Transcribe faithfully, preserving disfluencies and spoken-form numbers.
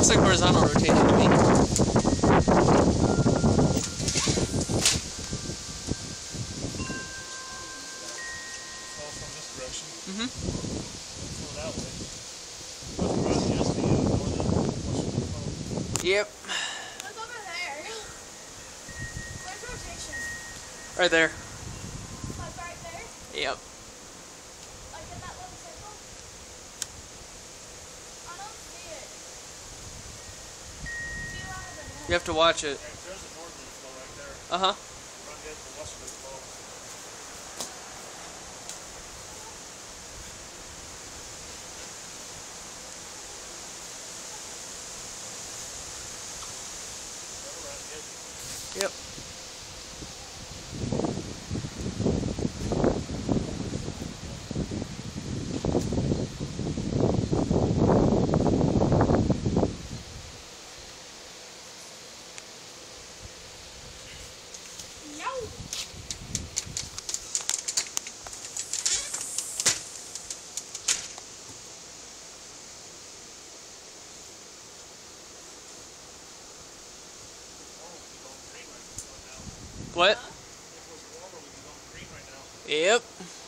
looks like horizontal rotation to me. It's all from this direction. Mm-hmm. Pull it out with it. Just the northern push. Yep. What's over there? Where's rotation? Right there. Like right there? Yep. You have to watch it. Uh-huh. Yep. What? Huh? Yep.